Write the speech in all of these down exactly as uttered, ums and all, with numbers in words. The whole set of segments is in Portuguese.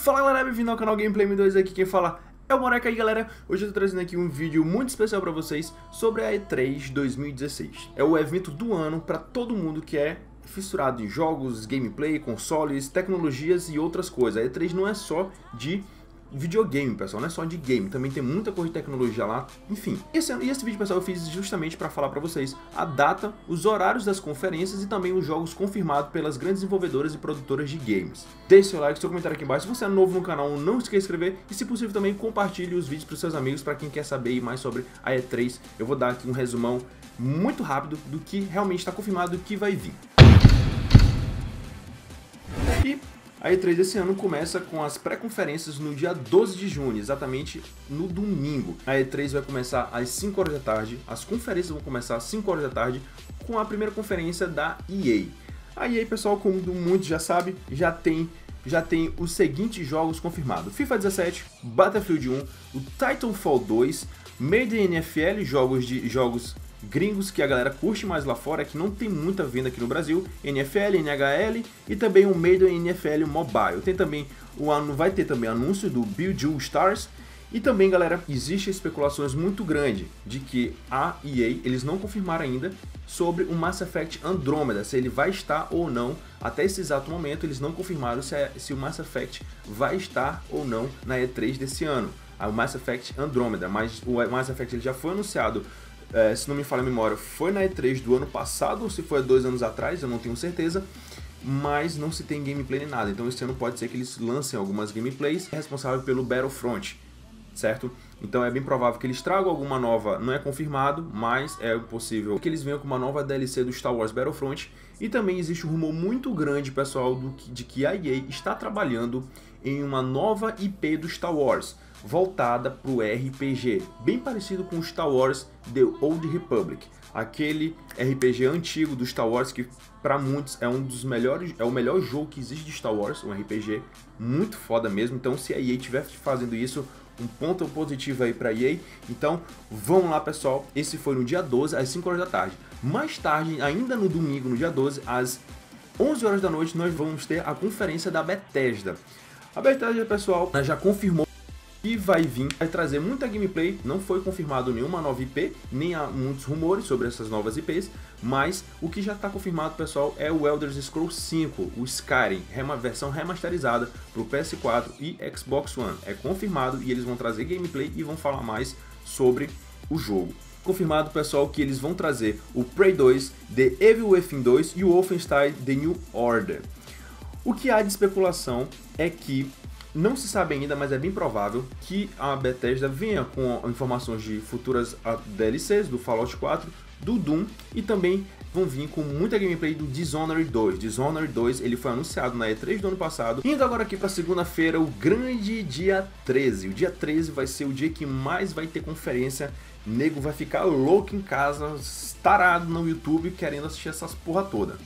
Fala galera, bem-vindo ao canal Gameplay M dois, aqui quem fala é o Moreca. E galera, hoje eu tô trazendo aqui um vídeo muito especial pra vocês sobre a E três dois mil e dezesseis. É o evento do ano pra todo mundo que é fissurado em jogos, gameplay, consoles, tecnologias e outras coisas. A E três não é só de videogame, pessoal, não é só de game, também tem muita coisa de tecnologia lá, enfim. E esse, esse vídeo, pessoal, eu fiz justamente para falar para vocês a data, os horários das conferências e também os jogos confirmados pelas grandes desenvolvedoras e produtoras de games. Deixe seu like, seu comentário aqui embaixo. Se você é novo no canal, não esqueça de inscrever e, se possível, também compartilhe os vídeos para os seus amigos, para quem quer saber mais sobre a E três. Eu vou dar aqui um resumão muito rápido do que realmente está confirmado e que vai vir. E a E três desse ano começa com as pré-conferências no dia doze de junho, exatamente no domingo. A E três vai começar às cinco horas da tarde, as conferências vão começar às cinco horas da tarde, com a primeira conferência da E A. A E A, pessoal, como muitos já sabem, já tem, já tem os seguintes jogos confirmados: FIFA dezessete, Battlefield um, o Titanfall dois, Madden N F L, jogos de jogos... gringos que a galera curte mais lá fora, que não tem muita venda aqui no Brasil, N F L, N H L e também o Madden N F L Mobile. Tem também o ano, vai ter também anúncio do Bejeweled Stars. E também, galera, existem especulações muito grandes de que a E A, eles não confirmaram ainda sobre o Mass Effect Andrômeda, se ele vai estar ou não. Até esse exato momento eles não confirmaram se, é, se o Mass Effect vai estar ou não na E três desse ano, o Mass Effect Andrômeda. Mas o Mass Effect ele já foi anunciado. É, se não me falha a memória, foi na E três do ano passado, ou se foi há dois anos atrás, eu não tenho certeza, mas não se tem gameplay nem nada. Então esse ano pode ser que eles lancem algumas gameplays. É responsável pelo Battlefront, certo? Então é bem provável que eles tragam alguma nova, não é confirmado, mas é possível que eles venham com uma nova D L C do Star Wars Battlefront. E também existe um rumor muito grande, pessoal, do que, de que a E A está trabalhando em uma nova I P do Star Wars, voltada para o R P G, bem parecido com o Star Wars The Old Republic, aquele R P G antigo do Star Wars que para muitos é um dos melhores, é o melhor jogo que existe de Star Wars, um R P G muito foda mesmo. Então se a E A estiver fazendo isso, um ponto positivo aí para a E A. Então vamos lá, pessoal, esse foi no dia doze às cinco horas da tarde. Mais tarde, ainda no domingo, no dia doze, às onze horas da noite, nós vamos ter a conferência da Bethesda. A Bethesda, pessoal, já confirmou e vai vir, vai trazer muita gameplay. Não foi confirmado nenhuma nova I P, nem há muitos rumores sobre essas novas I Ps, mas o que já está confirmado, pessoal, é o Elder Scrolls cinco, o Skyrim, uma versão remasterizada para o P S quatro e Xbox One. É confirmado e eles vão trazer gameplay e vão falar mais sobre o jogo. Confirmado, pessoal, que eles vão trazer o Prey dois, The Evil Within dois e o Wolfenstein The New Order. O que há de especulação é que não se sabe ainda, mas é bem provável que a Bethesda venha com informações de futuras D L Cs do Fallout quatro, do Doom, e também vão vir com muita gameplay do Dishonored dois. Dishonored dois, ele foi anunciado na E três do ano passado. Indo agora aqui para segunda-feira, o grande dia treze. O dia treze vai ser o dia que mais vai ter conferência. O nego vai ficar louco em casa, tarado no YouTube, querendo assistir essas porra toda.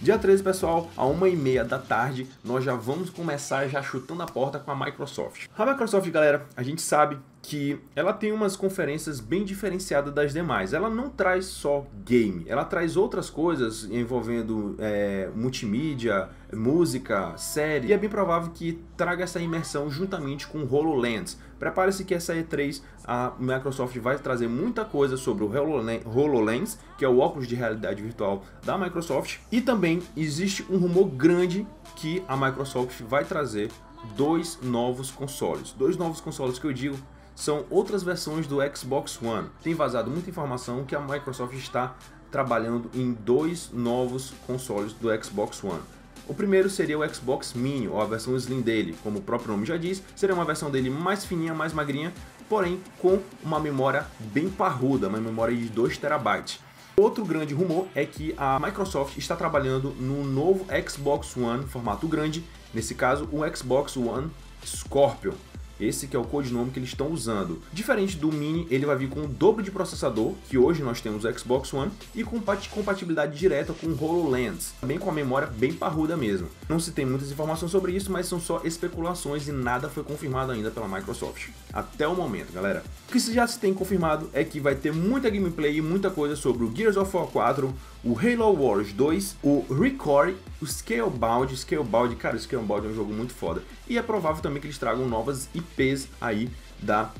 Dia treze, pessoal, a uma e meia da tarde, nós já vamos começar já chutando a porta com a Microsoft. A Microsoft, galera, a gente sabe que ela tem umas conferências bem diferenciadas das demais. Ela não traz só game, ela traz outras coisas envolvendo é, multimídia, música, série. E é bem provável que traga essa imersão juntamente com o HoloLens. Prepare-se que essa E três, a Microsoft vai trazer muita coisa sobre o HoloLens, que é o óculos de realidade virtual da Microsoft. E também existe um rumor grande que a Microsoft vai trazer dois novos consoles. Dois novos consoles que eu digo são outras versões do Xbox One. Tem vazado muita informação que a Microsoft está trabalhando em dois novos consoles do Xbox One. O primeiro seria o Xbox Mini, ou a versão Slim dele, como o próprio nome já diz. Seria uma versão dele mais fininha, mais magrinha, porém com uma memória bem parruda, uma memória de dois terabytes. Outro grande rumor é que a Microsoft está trabalhando no novo Xbox One, formato grande, nesse caso o Xbox One Scorpion. Esse que é o codinome que eles estão usando. Diferente do Mini, ele vai vir com o dobro de processador, que hoje nós temos o Xbox One, e com compatibilidade direta com o HoloLens, também com a memória bem parruda mesmo. Não se tem muitas informações sobre isso, mas são só especulações e nada foi confirmado ainda pela Microsoft. Até o momento, galera. O que já se tem confirmado é que vai ter muita gameplay e muita coisa sobre o Gears of War quatro, o Halo Wars dois, o Record, o Scalebound, Scalebound, cara, o Scalebound é um jogo muito foda. E é provável também que eles tragam novas I Ps aí da,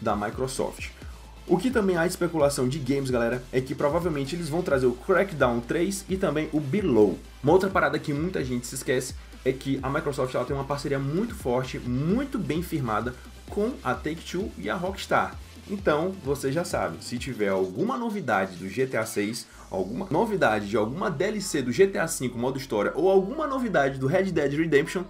da Microsoft. O que também há de especulação de games, galera, é que provavelmente eles vão trazer o Crackdown três e também o Below. Uma outra parada que muita gente se esquece é que a Microsoft ela tem uma parceria muito forte, muito bem firmada com a Take-Two e a Rockstar. Então, você já sabe, se tiver alguma novidade do G T A seis, alguma novidade de alguma D L C do G T A cinco modo história ou alguma novidade do Red Dead Redemption,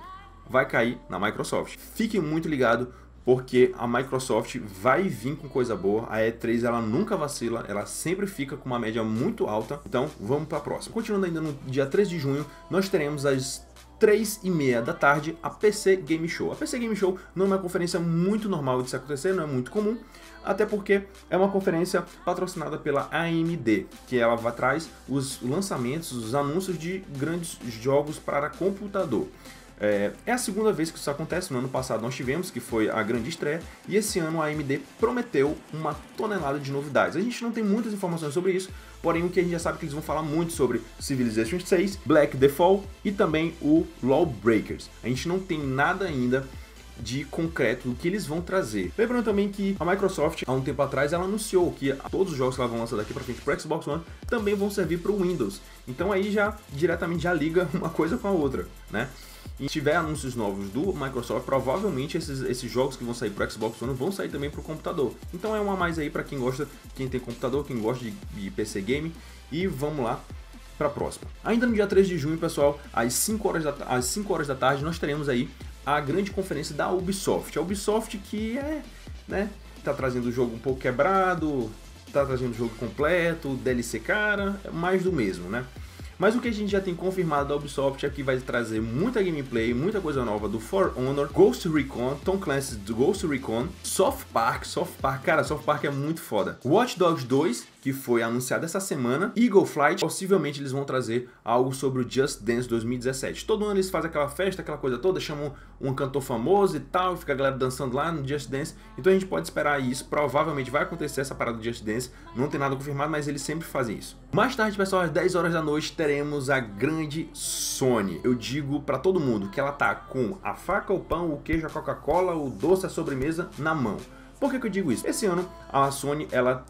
vai cair na Microsoft. Fique muito ligado, porque a Microsoft vai vir com coisa boa, a E três ela nunca vacila, ela sempre fica com uma média muito alta. Então, vamos para a próxima. Continuando ainda no dia três de junho, nós teremos as três e meia da tarde, a P C Game Show. A P C Game Show não é uma conferência muito normal de se acontecer, não é muito comum, até porque é uma conferência patrocinada pela A M D, que ela traz os lançamentos, os anúncios de grandes jogos para computador. É a segunda vez que isso acontece, no ano passado nós tivemos, que foi a grande estreia, e esse ano a A M D prometeu uma tonelada de novidades. A gente não tem muitas informações sobre isso, porém o que a gente já sabe é que eles vão falar muito sobre Civilization seis, Black Default e também o Lawbreakers. A gente não tem nada ainda de concreto do que eles vão trazer. Lembrando também que a Microsoft, há um tempo atrás, ela anunciou que todos os jogos que ela vão lançar daqui para frente para Xbox One também vão servir para o Windows. Então aí já diretamente já liga uma coisa com a outra, né? E se tiver anúncios novos do Microsoft, provavelmente esses, esses jogos que vão sair para o Xbox One vão sair também para o computador. Então é uma a mais aí para quem gosta, quem tem computador, quem gosta de, de P C Game. E vamos lá para a próxima. Ainda no dia três de junho, pessoal, às cinco horas da, às cinco horas da tarde, nós teremos aí a grande conferência da Ubisoft. A Ubisoft que é, né, tá trazendo o jogo um pouco quebrado, tá trazendo o jogo completo, D L C cara, mais do mesmo, né? Mas o que a gente já tem confirmado da Ubisoft é que vai trazer muita gameplay, muita coisa nova do For Honor, Ghost Recon, Tom Clancy's Ghost Recon, Soft Park, Soft Park, cara, Soft Park é muito foda. Watch Dogs dois, que foi anunciado essa semana, Eagle Flight, possivelmente eles vão trazer algo sobre o Just Dance dois mil e dezessete. Todo ano eles fazem aquela festa, aquela coisa toda, chamam um cantor famoso e tal, fica a galera dançando lá no Just Dance. Então a gente pode esperar isso, provavelmente vai acontecer essa parada do Just Dance, não tem nada confirmado, mas eles sempre fazem isso. Mais tarde, pessoal, às dez horas da noite, teremos a grande Sony. Eu digo pra todo mundo que ela tá com a faca, o pão, o queijo, a Coca-Cola, o doce, a sobremesa na mão. Por que que eu digo isso? Esse ano a Sony, ela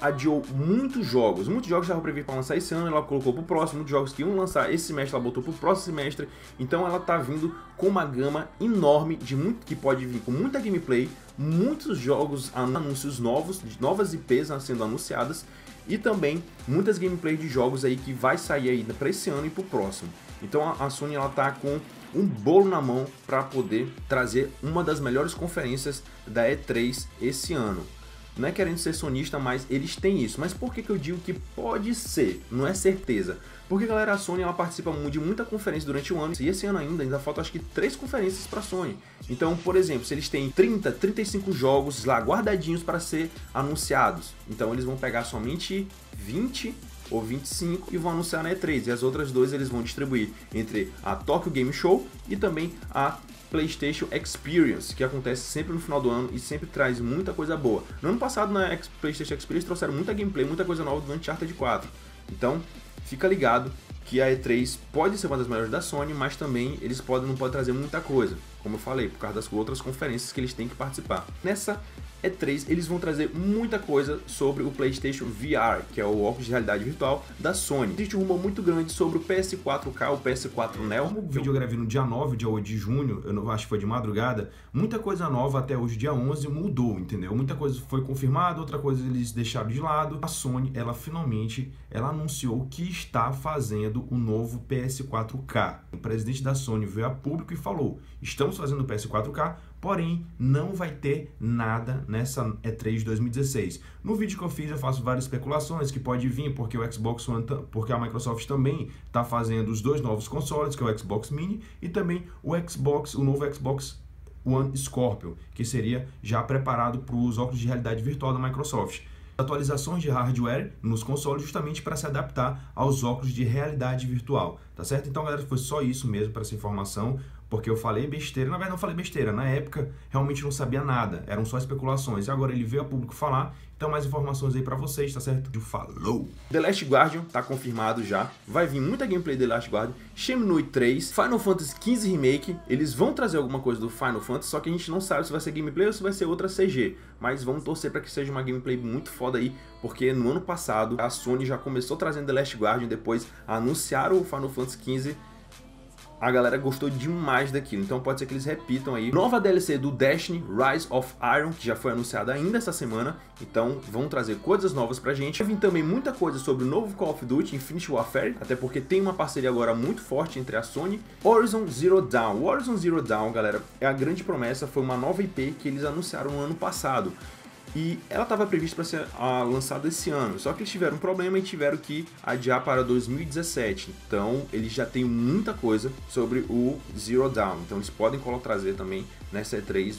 adiou muitos jogos, muitos jogos estavam previstos para lançar esse ano, ela colocou para o próximo, muitos jogos que iam lançar esse semestre, ela botou para o próximo semestre, então ela tá vindo com uma gama enorme, de muito, que pode vir com muita gameplay, muitos jogos, anúncios novos, novas I Ps sendo anunciadas, e também muitas gameplays de jogos aí que vai sair ainda para esse ano e para o próximo. Então a Sony ela tá com um bolo na mão para poder trazer uma das melhores conferências da E três esse ano. Não é querendo ser sonista, mas eles têm isso. Mas por que que eu digo que pode ser? Não é certeza. Porque, galera, a Sony ela participa de muita conferência durante o ano. E esse ano ainda, ainda falta acho que três conferências para a Sony. Então, por exemplo, se eles têm trinta, trinta e cinco jogos lá guardadinhos para ser anunciados, então eles vão pegar somente vinte ou vinte e cinco e vão anunciar na E três. E as outras duas eles vão distribuir entre a Tokyo Game Show e também a PlayStation Experience, que acontece sempre no final do ano e sempre traz muita coisa boa. No ano passado, na PlayStation Experience, trouxeram muita gameplay, muita coisa nova do Uncharted quatro. Então, fica ligado que a E três pode ser uma das melhores da Sony, mas também eles podem, não podem trazer muita coisa, como eu falei, por causa das outras conferências que eles têm que participar. Nessa E três, eles vão trazer muita coisa sobre o PlayStation V R, que é o óculos de realidade virtual da Sony. Existe um rumor muito grande sobre o P S quatro K, o P S quatro Neo. Como o vídeo eu gravei no dia nove, dia oito de junho, eu não, acho que foi de madrugada, muita coisa nova até hoje, dia onze, mudou, entendeu? Muita coisa foi confirmada, outra coisa eles deixaram de lado. A Sony, ela finalmente, ela anunciou que está fazendo o novo P S quatro K. O presidente da Sony veio a público e falou: estamos fazendo o P S quatro K, porém, não vai ter nada nessa E três de dois mil e dezesseis. No vídeo que eu fiz, eu faço várias especulações que pode vir, porque o Xbox One, porque a Microsoft também está fazendo os dois novos consoles, que é o Xbox Mini e também o Xbox, o novo Xbox One Scorpio, que seria já preparado para os óculos de realidade virtual da Microsoft. Atualizações de hardware nos consoles justamente para se adaptar aos óculos de realidade virtual, tá certo? Então, galera, foi só isso mesmo para essa informação. Porque eu falei besteira, na verdade não falei besteira, na época realmente não sabia nada, eram só especulações. E agora ele veio a público falar, então mais informações aí pra vocês, tá certo? Falou! The Last Guardian tá confirmado já, vai vir muita gameplay The Last Guardian, Shenmue três, Final Fantasy quinze Remake, eles vão trazer alguma coisa do Final Fantasy, só que a gente não sabe se vai ser gameplay ou se vai ser outra C G, mas vamos torcer pra que seja uma gameplay muito foda aí, porque no ano passado a Sony já começou trazendo The Last Guardian, depois anunciaram o Final Fantasy quinze, a galera gostou demais daquilo, então pode ser que eles repitam aí. Nova D L C do Destiny, Rise of Iron, que já foi anunciada ainda essa semana, então vão trazer coisas novas pra gente. Vai vir também muita coisa sobre o novo Call of Duty Infinite Warfare, até porque tem uma parceria agora muito forte entre a Sony. Horizon Zero Dawn. O Horizon Zero Dawn, galera, é a grande promessa, foi uma nova I P que eles anunciaram no ano passado. E ela estava prevista para ser ah, lançada esse ano, só que eles tiveram um problema e tiveram que adiar para dois mil e dezessete. Então, eles já têm muita coisa sobre o Zero Dawn. Então, eles podem trazer também nessa E três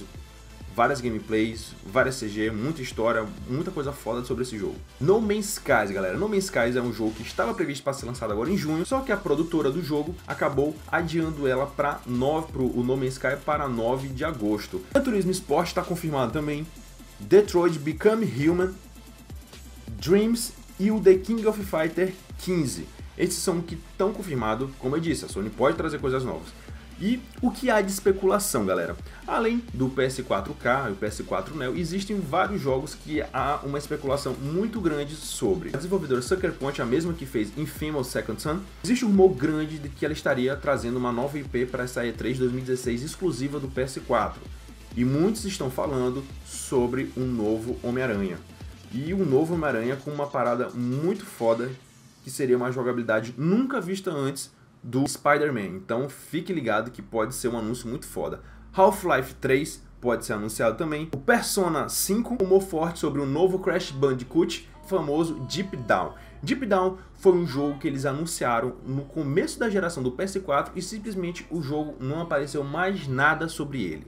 várias gameplays, várias C G, muita história, muita coisa foda sobre esse jogo. No Man's Sky, galera. No Man's Sky é um jogo que estava previsto para ser lançado agora em junho, só que a produtora do jogo acabou adiando ela para o No Man's Sky para nove de agosto. O Turismo Sport está confirmado também. Detroit Become Human, Dreams e o The King of Fighter quinze. Esses são que estão confirmados, como eu disse, a Sony pode trazer coisas novas. E o que há de especulação, galera? Além do P S quatro K e o P S quatro Neo, existem vários jogos que há uma especulação muito grande sobre. A desenvolvedora Sucker Punch, a mesma que fez Infamous Second Son, existe um rumor grande de que ela estaria trazendo uma nova I P para essa E três dois mil e dezesseis exclusiva do P S quatro. E muitos estão falando sobre um novo Homem-Aranha. E um novo Homem-Aranha com uma parada muito foda, que seria uma jogabilidade nunca vista antes do Spider-Man. Então fique ligado que pode ser um anúncio muito foda. Half-Life três pode ser anunciado também. O Persona cinco, rumor forte sobre o novo Crash Bandicoot, famoso Deep Down. Deep Down foi um jogo que eles anunciaram no começo da geração do P S quatro e simplesmente o jogo não apareceu mais nada sobre ele.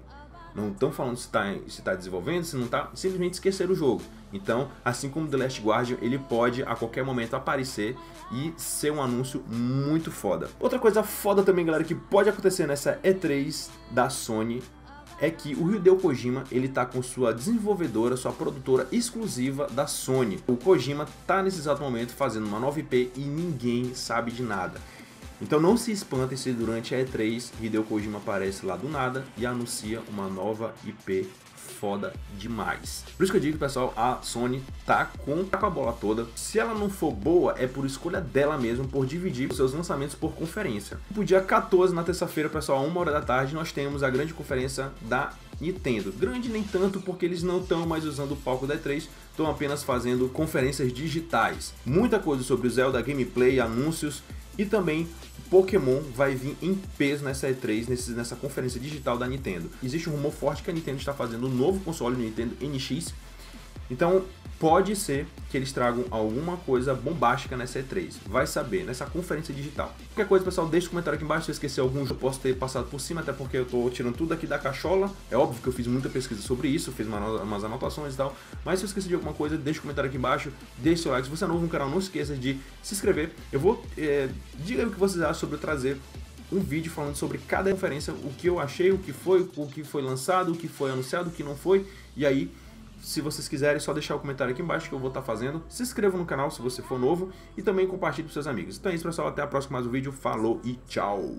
Não estão falando se está se tá desenvolvendo, se não está, simplesmente esqueceram o jogo. Então, assim como The Last Guardian, ele pode a qualquer momento aparecer e ser um anúncio muito foda. Outra coisa foda também, galera, que pode acontecer nessa E três da Sony é que o Hideo Kojima, ele tá com sua desenvolvedora, sua produtora exclusiva da Sony. O Kojima tá nesse exato momento fazendo uma nova I P e ninguém sabe de nada. Então não se espantem se durante a E três Hideo Kojima aparece lá do nada e anuncia uma nova I P foda demais. Por isso que eu digo, pessoal, a Sony tá com, tá com a bola toda. Se ela não for boa, é por escolha dela mesmo, por dividir seus lançamentos por conferência. Pro dia quatorze, na terça-feira, pessoal, a uma hora da tarde, nós temos a grande conferência da Nintendo. Grande nem tanto, porque eles não estão mais usando o palco da E três, estão apenas fazendo conferências digitais. Muita coisa sobre o Zelda, gameplay, anúncios. E também Pokémon vai vir em peso nessa E três, nesse, nessa conferência digital da Nintendo. Existe um rumor forte que a Nintendo está fazendo um novo console, o Nintendo N X. Então pode ser que eles tragam alguma coisa bombástica nessa E três. Vai saber, nessa conferência digital. Qualquer coisa, pessoal, deixa o comentário aqui embaixo se eu esqueci algum jogo. Eu posso ter passado por cima, até porque eu tô tirando tudo aqui da cachola. É óbvio que eu fiz muita pesquisa sobre isso, fiz uma, umas anotações e tal. Mas se eu esqueci de alguma coisa, deixa o comentário aqui embaixo. Deixa seu like. Se você é novo no canal, não esqueça de se inscrever. Eu vou... É, diga aí o que vocês acham sobre eu trazer um vídeo falando sobre cada conferência. O que eu achei, o que foi, o que foi lançado, o que foi anunciado, o que não foi. E aí... Se vocês quiserem, é só deixar o comentário aqui embaixo que eu vou estar fazendo. Se inscreva no canal se você for novo e também compartilhe com seus amigos. Então é isso, pessoal. Até a próxima mais um vídeo. Falou e tchau!